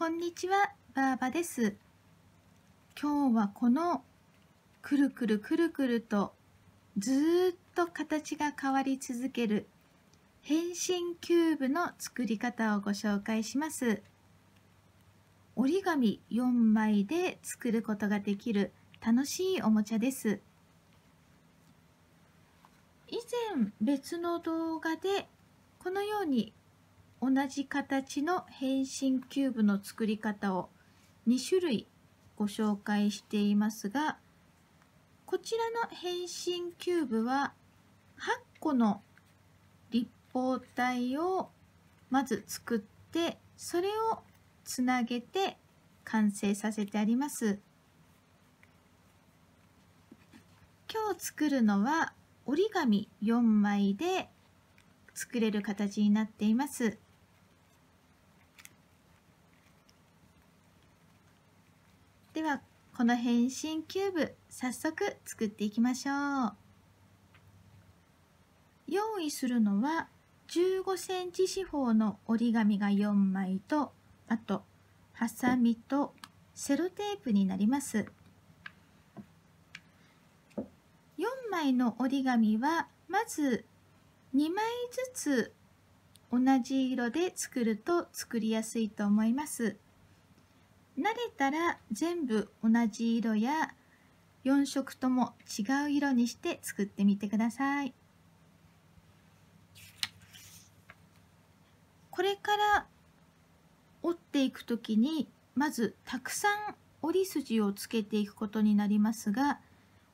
こんにちは、ばあばです。今日はこのくるくるくるくるとずっと形が変わり続ける変身キューブの作り方をご紹介します。折り紙4枚で作ることができる楽しいおもちゃです。以前別の動画でこのように同じ形の変身キューブの作り方を2種類ご紹介していますが、こちらの変身キューブは8個の立方体をまず作って、それをつなげて完成させてあります。今日作るのは折り紙4枚で作れる形になっています。ではこの変身キューブ、早速作っていきましょう。用意するのは15センチ四方の折り紙が4枚と、あとハサミとセロテープになります。4枚の折り紙はまず2枚ずつ同じ色で作ると作りやすいと思います。慣れたら全部同じ色や4色とも違う色にして作ってみてください。これから折っていくときに、まずたくさん折り筋をつけていくことになりますが、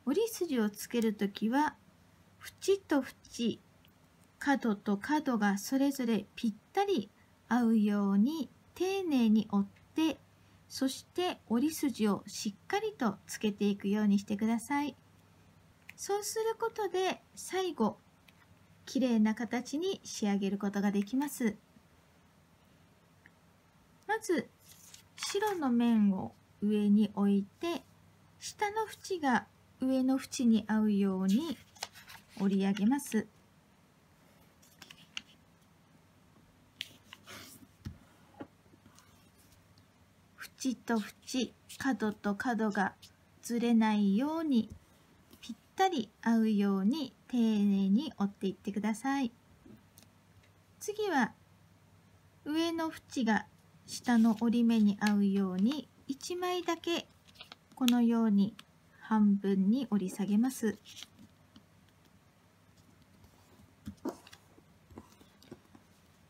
折り筋をつけるときは縁と縁、角と角がそれぞれぴったり合うように丁寧に折って、そして折り筋をしっかりとつけていくようにしてください。そうすることで最後綺麗な形に仕上げることができます。まず白の面を上に置いて、下の縁が上の縁に合うように折り上げます。縁と縁、角と角がずれないようにぴったり合うように丁寧に折っていってください。次は上の縁が下の折り目に合うように1枚だけこのように半分に折り下げます。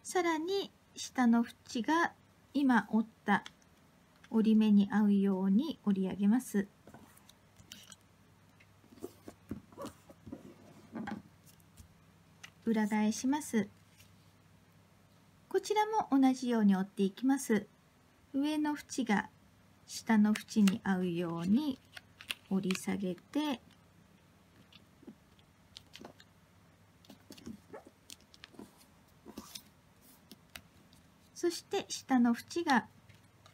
さらに下の縁が今折った折り目に合うように折り上げます。裏返します。こちらも同じように折っていきます。上の縁が下の縁に合うように折り下げて、そして下の縁が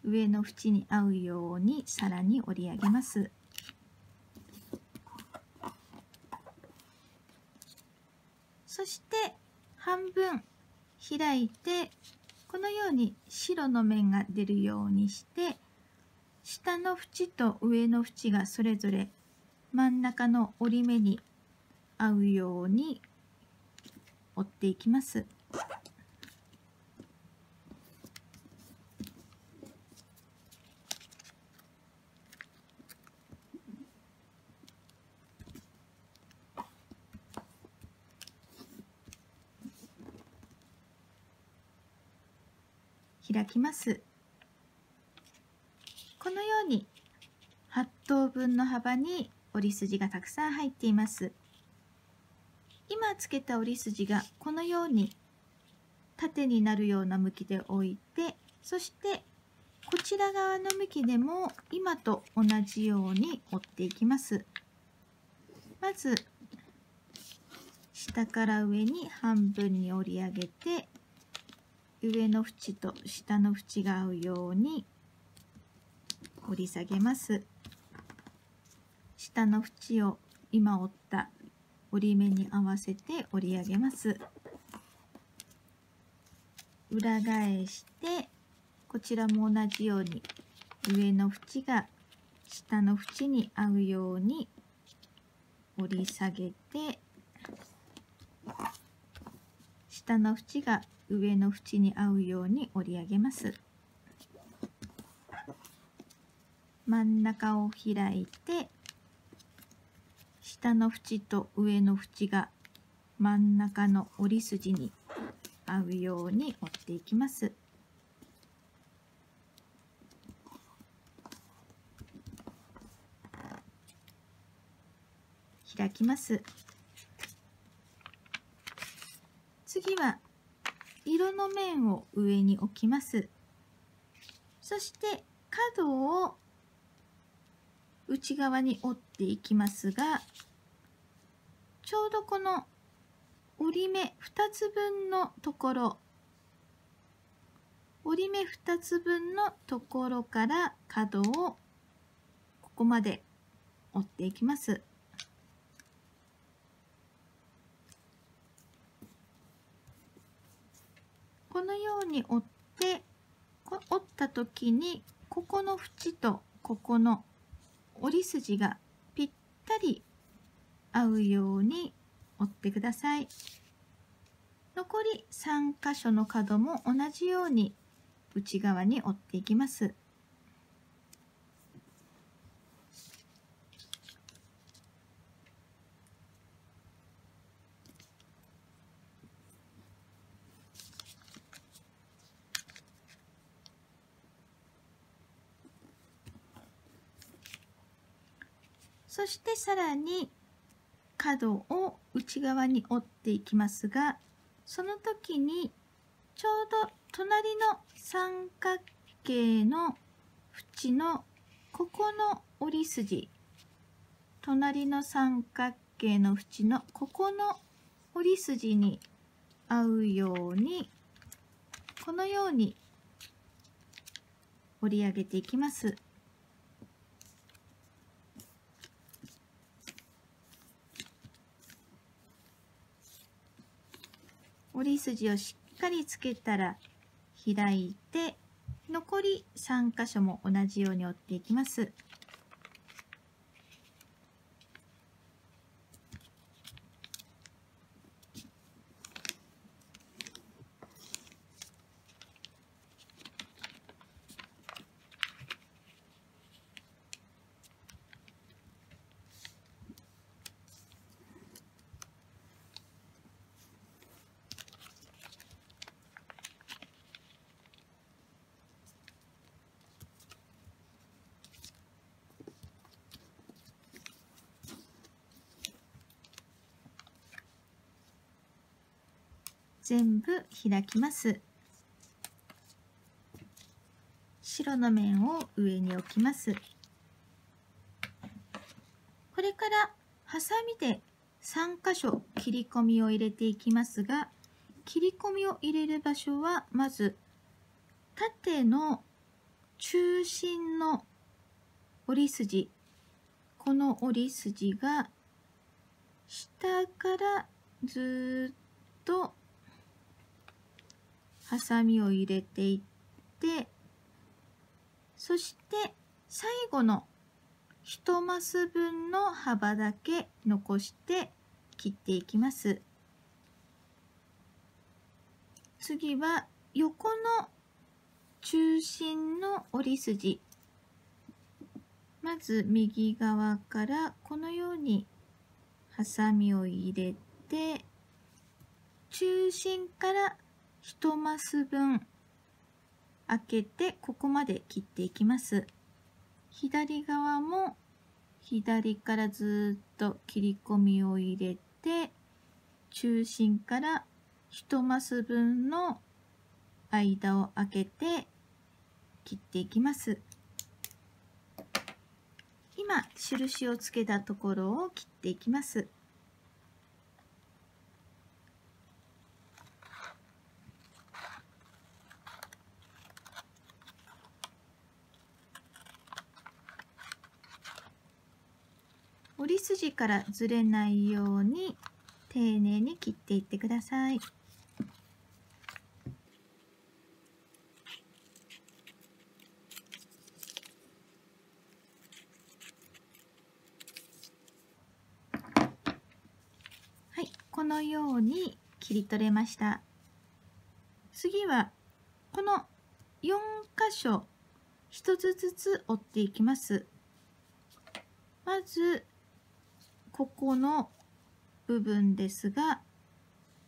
上の縁に合うようにさらに折り上げます。そして半分開いて、このように白の面が出るようにして、下の縁と上の縁がそれぞれ真ん中の折り目に合うように折っていきます。開きます。このように8等分の幅に折り筋がたくさん入っています。今つけた折り筋がこのように縦になるような向きで置いて、そしてこちら側の向きでも今と同じように折っていきます。まず下から上に半分に折り上げて、上の縁と下の縁が合うように折り下げます。下の縁を今折った折り目に合わせて折り上げます。裏返して、こちらも同じように上の縁が下の縁に合うように折り下げて、下の縁が上の縁に合うように折り上げます。真ん中を開いて、下の縁と上の縁が真ん中の折り筋に合うように折っていきます。開きます。次は色の面を上に置きます。そして角を内側に折っていきますが、ちょうどこの折り目2つ分のところ、折り目2つ分のところから角をここまで折っていきます。このように折って、折った時にここの縁とここの折り筋がぴったり合うように折ってください。残り3箇所の角も同じように内側に折っていきます。そしてさらに角を内側に折っていきますが、その時にちょうど隣の三角形の縁のここの折り筋、隣の三角形の縁のここの折り筋に合うように、このように折り上げていきます。折り筋をしっかりつけたら開いて、残り3箇所も同じように折っていきます。全部開きます。白の面を上に置きます。これからハサミで3箇所切り込みを入れていきますが、切り込みを入れる場所はまず縦の中心の折り筋、この折り筋が下からずっとハサミを入れていって、そして最後の1マス分の幅だけ残して切っていきます。次は横の中心の折り筋。まず右側からこのようにハサミを入れて、中心から1マス分開けて、ここまで切っていきます。左側も左からずっと切り込みを入れて、中心から1マス分の間を開けて切っていきます。今印をつけたところを切っていきます。折り筋からずれないように丁寧に切っていってください。のように切り取れました。次はこの4箇所1つずつ折っていきます。まずここの部分ですが、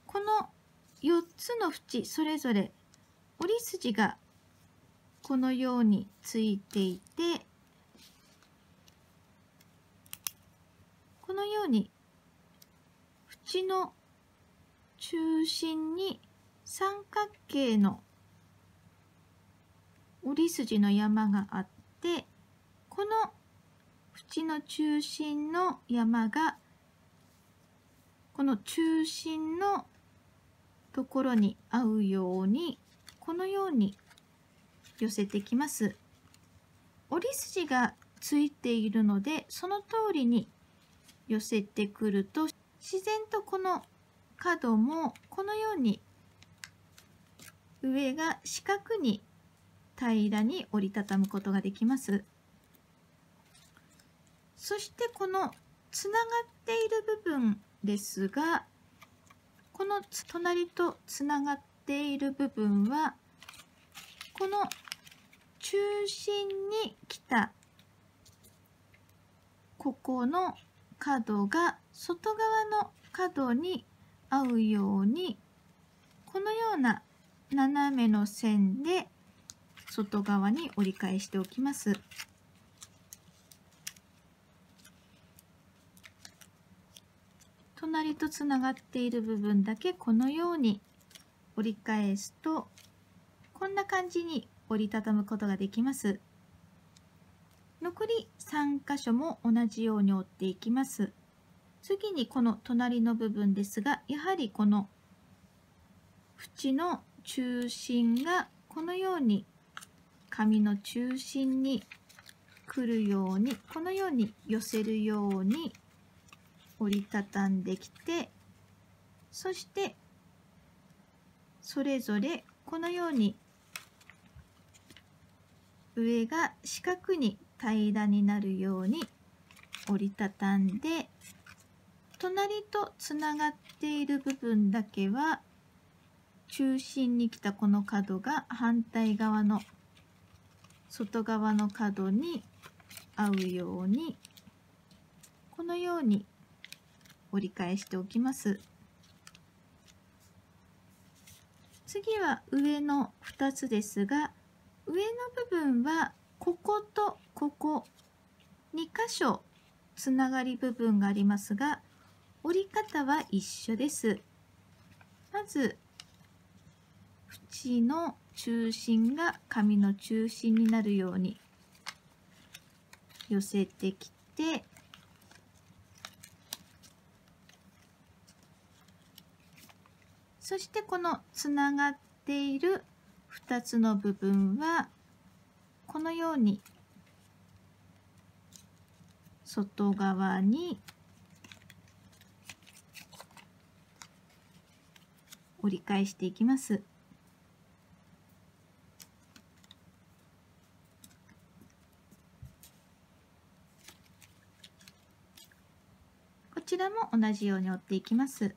この4つの縁それぞれ折り筋がこのようについていて、このように縁の中心に三角形の折り筋の山があって、この縁の中心の山がこの中心のところに合うようにこのように寄せてきます。折り筋がついているのでその通りに寄せてくると自然とこの角もこのように上が四角に平らに折りたたむことができます。そしてこのつながっている部分ですが、この隣とつながっている部分はこの中心に来たここの角が外側の角に合うようにこのような斜めの線で外側に折り返しておきます。隣とつながっている部分だけこのように折り返すとこんな感じに折りたたむことができます。残り3箇所も同じように折っていきます。次にこの隣の部分ですが、やはりこの縁の中心がこのように紙の中心に来るようにこのように寄せるように折りたたんできて、そしてそれぞれこのように上が四角に平らになるように折りたたんで、隣とつながっている部分だけは中心に来たこの角が反対側の外側の角に合うようにこのように折り返しておきます。次は上の2つですが、上の部分はこことここ2箇所つながり部分がありますが、折り方は一緒です。まず縁の中心が紙の中心になるように寄せてきて、そしてこのつながっている2つの部分はこのように外側に折り返していきます。こちらも同じように折っていきます。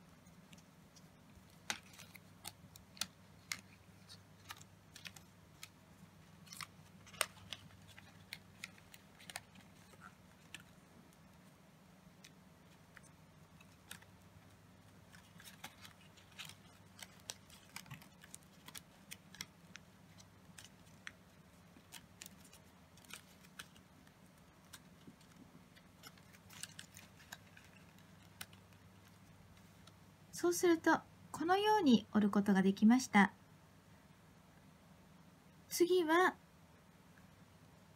そうするとこのように折ることができました。次は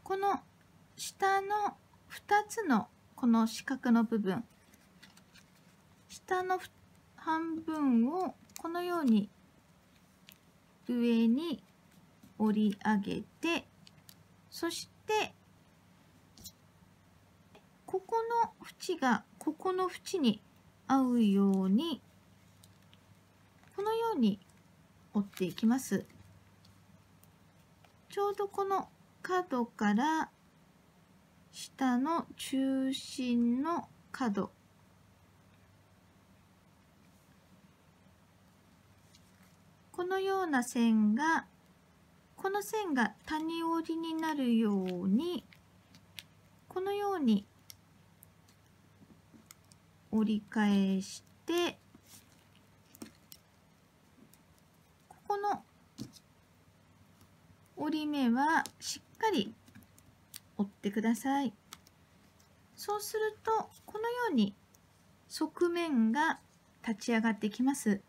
この下の2つのこの四角の部分、下の半分をこのように上に折り上げて、そしてここの縁がここの縁に合うようにこのように折っていきます。ちょうどこの角から下の中心の角このような線が、この線が谷折りになるように、このように折り返して、ここの折り目はしっかり折ってください。そうするとこのように側面が立ち上がってきます。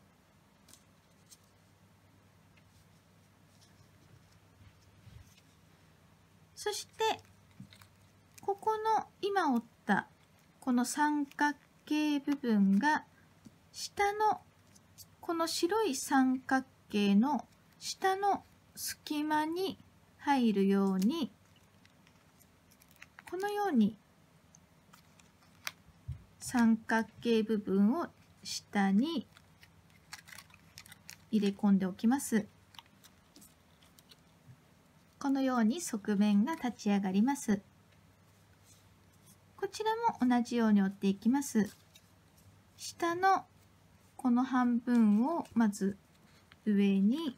そしてここの今折ったこの三角形部分が下のこの白い三角形の下の隙間に入るように、このように三角形部分を下に入れ込んでおきます。このように側面が立ち上がります。こちらも同じように折っていきます。下のこの半分をまず上に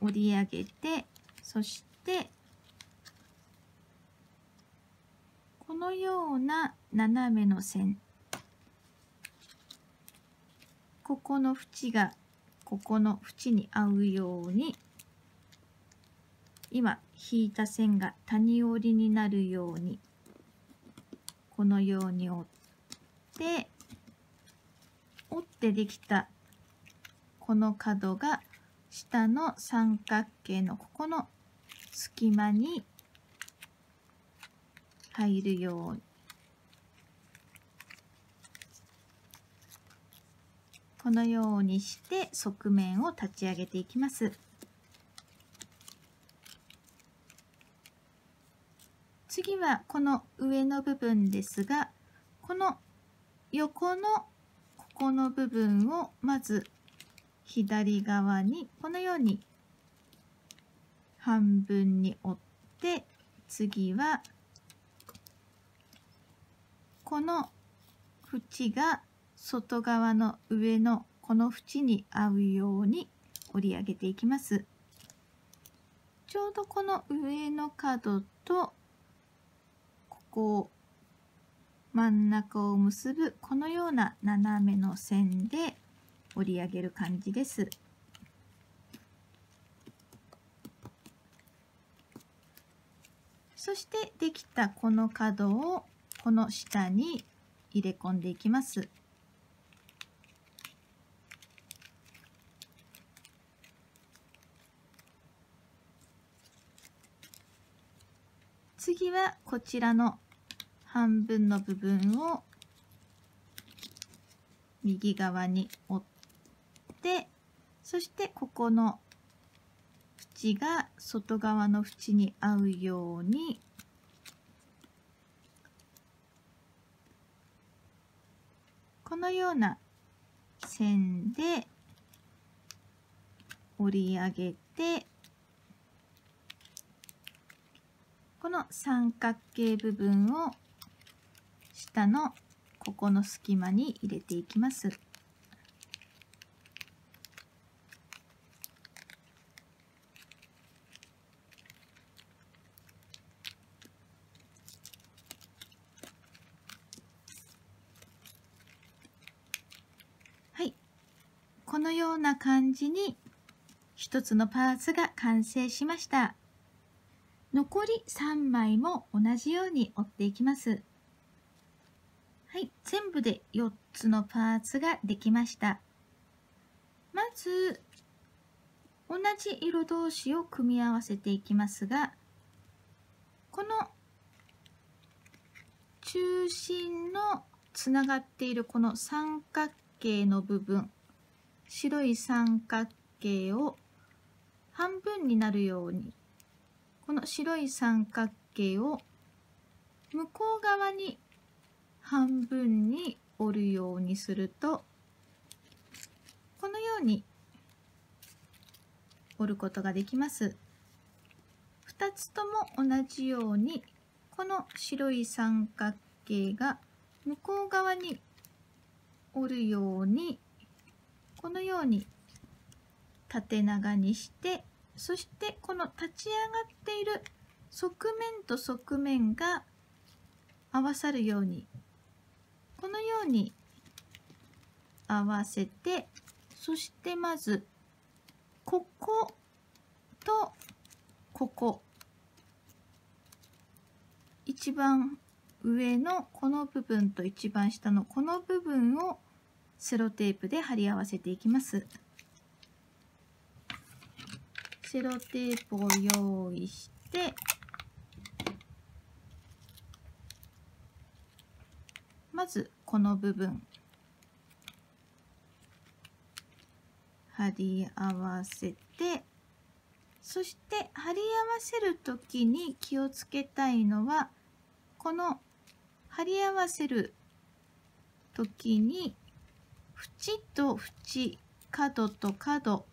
折り上げて、そしてこのような斜めの線、ここの縁がここの縁に合うように、今引いた線が谷折りになるように、このように折って、折ってできたこの角が下の三角形のここの隙間に入るように、このようにして側面を立ち上げていきます。次はこの上の部分ですが、この横のここの部分をまず左側にこのように半分に折って、次はこの縁が外側の上のこの縁に合うように折り上げていきます。ちょうどこの上の角とこう真ん中を結ぶこのような斜めの線で折り上げる感じです。そしてできたこの角をこの下に入れ込んでいきます。次はこちらの半分の部分を右側に折って、そしてここの縁が外側の縁に合うように、このような線で折り上げて、この三角形部分を下のここの隙間に入れていきます。はい、このような感じに一つのパーツが完成しました。残り3枚も同じように折っていきます。はい、全部で4つのパーツができました。まず、同じ色同士を組み合わせていきますが、この中心のつながっているこの三角形の部分、白い三角形を半分になるように、この白い三角形を向こう側に半分に折るようにすると、このように折ることができます。2つとも同じように、この白い三角形が向こう側に折るように、このように縦長にして、そしてこの立ち上がっている側面と側面が合わさるように、このように合わせて、そしてまずこことここ、一番上のこの部分と一番下のこの部分をセロテープで貼り合わせていきます。セロテープを用意して、まずこの部分貼り合わせて、そして貼り合わせる時に気をつけたいのは、この貼り合わせる時に縁と縁、角と角、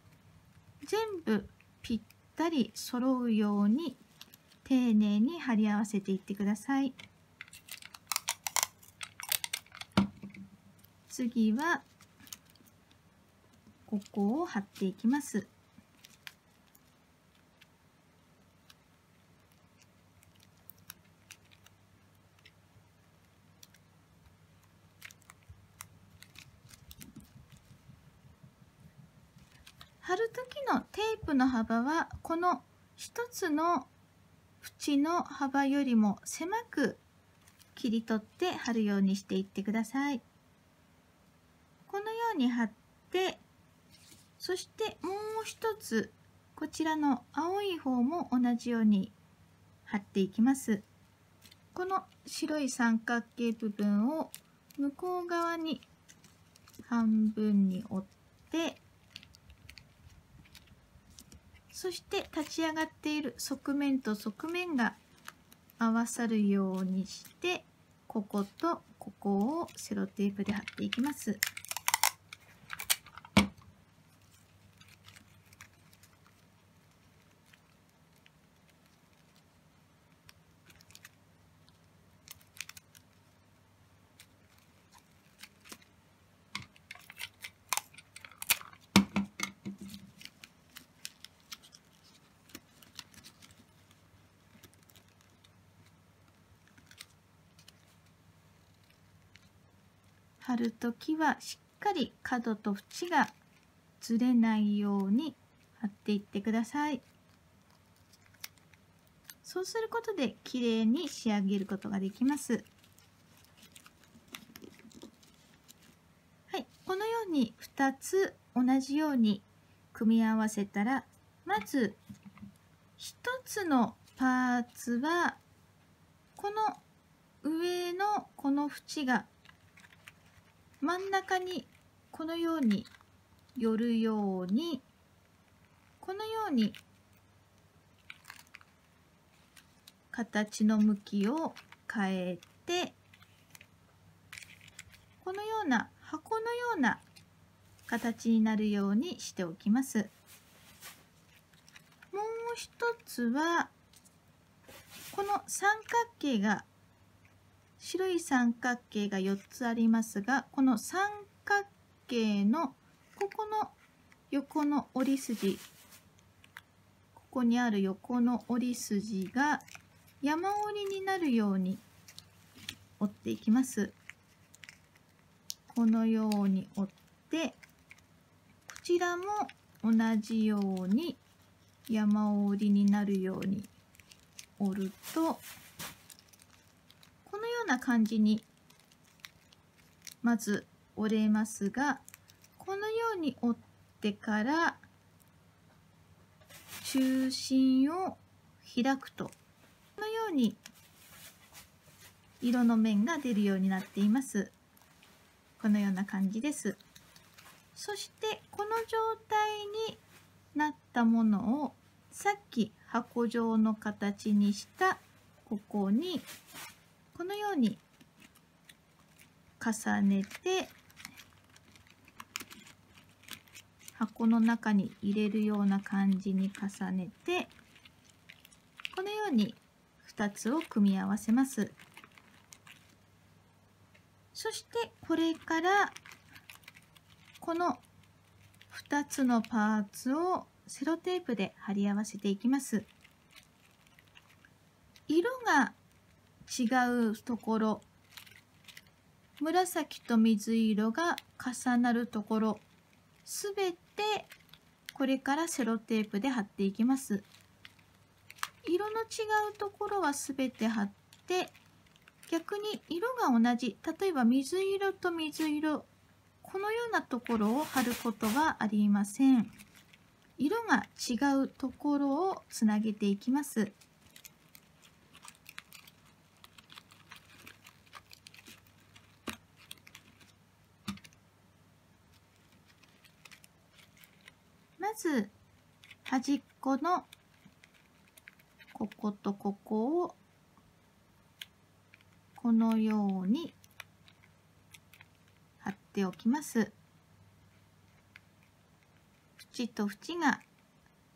全部ぴったり揃うように丁寧に貼り合わせていってください。次はここを貼っていきます。貼る時のテープの幅は、この一つの縁の幅よりも狭く切り取って貼るようにしていってください。このように貼って、そしてもう一つこちらの青い方も同じように貼っていきます。この白い三角形部分を向こう側に半分に折って、そして立ち上がっている側面と側面が合わさるようにして、こことここをセロテープで貼っていきます。貼るときはしっかり角と縁がずれないように貼っていってください。そうすることで綺麗に仕上げることができます。はい、このように2つ同じように組み合わせたら、まず1つのパーツはこの上のこの縁が真ん中にこのように寄るように、このように形の向きを変えて、このような箱のような形になるようにしておきます。もう一つはこの三角形が、白い三角形が4つありますが、この三角形のここの横の折り筋、ここにある横の折り筋が山折りになるように折っていきます。このように折って、こちらも同じように山折りになるように折ると、このような感じにまず折れますが、このように折ってから中心を開くと、このように色の面が出るようになっています。このような感じです。そしてこの状態になったものを、さっき箱状の形にしたここにこのように重ねて、箱の中に入れるような感じに重ねて、このように2つを組み合わせます。そしてこれからこの2つのパーツをセロテープで貼り合わせていきます。色が違うところ、紫と水色が重なるところ、すべてこれからセロテープで貼っていきます。色の違うところはすべて貼って、逆に色が同じ、例えば水色と水色、このようなところを貼ることはありません。色が違うところをつなげていきます。まず端っこのこことここをこのように貼っておきます。縁と縁が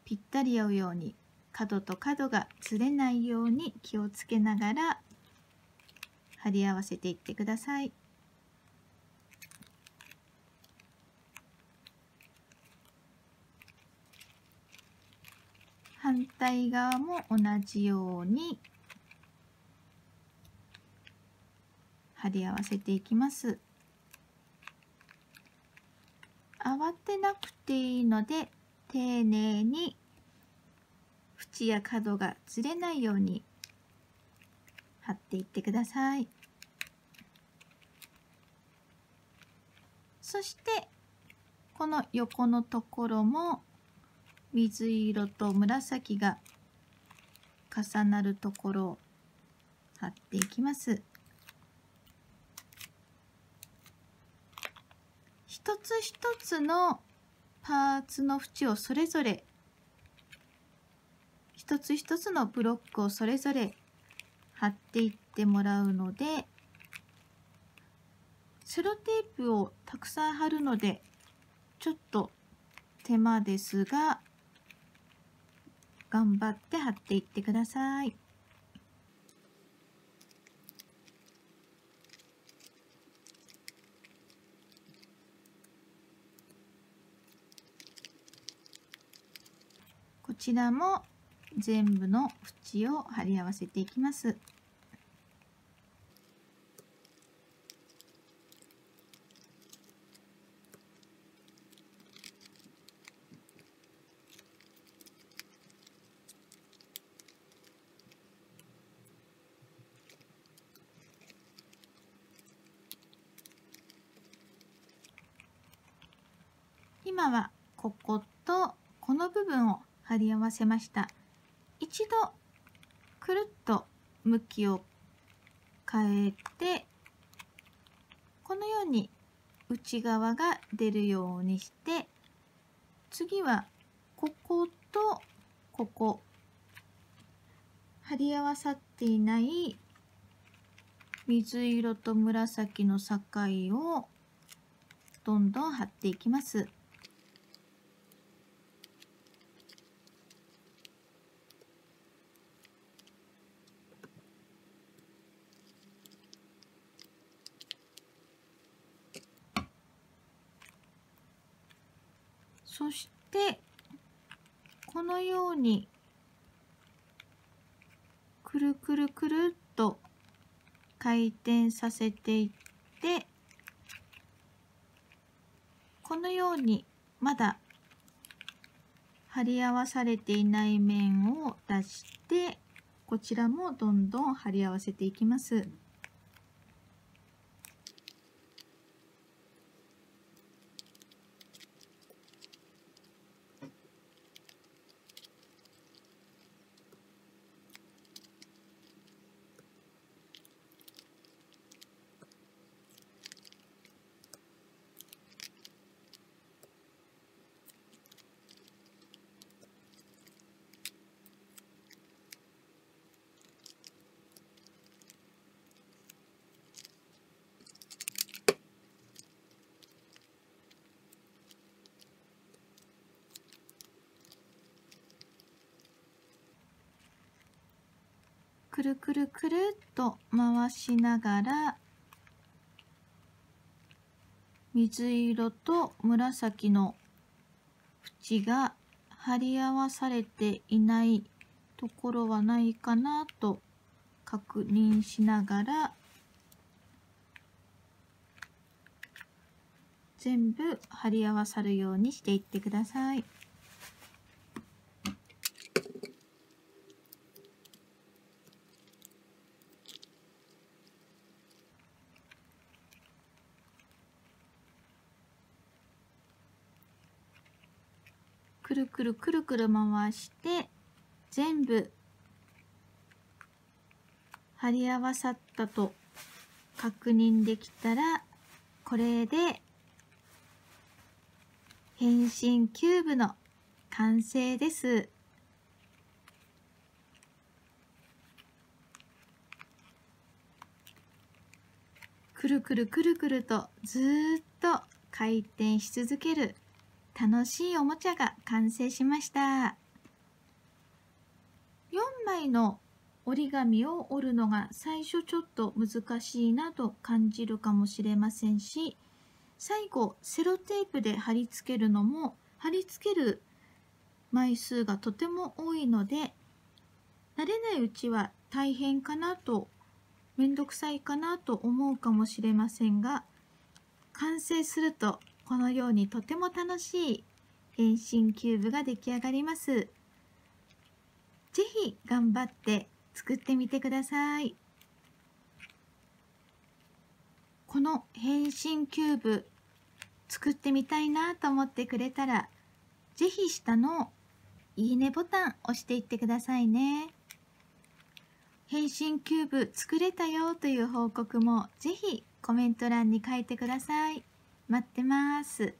ぴったり合うように、角と角がずれないように気をつけながら貼り合わせていってください。反対側も同じように貼り合わせていきます。慌てなくていいので、丁寧に縁や角がずれないように貼っていってください。そしてこの横のところも水色と紫が重なるところを貼っていきます。一つ一つのパーツの縁をそれぞれ、一つ一つのブロックをそれぞれ貼っていってもらうので、セロテープをたくさん貼るのでちょっと手間ですが、頑張って貼っていってください。こちらも全部の縁を貼り合わせていきます。今はこことこの部分を貼り合わせました。一度くるっと向きを変えて、このように内側が出るようにして、次はこことここ、貼り合わさっていない水色と紫の境をどんどん貼っていきます。そしてこのようにくるくるくるっと回転させていって、このようにまだ貼り合わされていない面を出して、こちらもどんどん貼り合わせていきます。くるくるくるっと回しながら、水色と紫のチが貼り合わされていないところはないかなと確認しながら全部貼り合わさるようにしていってください。くるくるくるくる回して全部貼り合わさったと確認できたら、これで変身キューブの完成です。くるくるくるくるとずーっと回転し続ける楽しいおもちゃが完成しました。4枚の折り紙を折るのが最初ちょっと難しいなと感じるかもしれませんし、最後セロテープで貼り付けるのも貼り付ける枚数がとても多いので、慣れないうちは大変かなと、めんどくさいかなと思うかもしれませんが、完成するとこのようにとても楽しい変身キューブが出来上がります。ぜひ頑張って作ってみてください。この変身キューブ作ってみたいなと思ってくれたら、ぜひ下のいいねボタン押していってくださいね。変身キューブ作れたよという報告もぜひコメント欄に書いてください。待ってます。